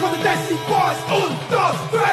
From the Destiny Boys, 1, 2, 3.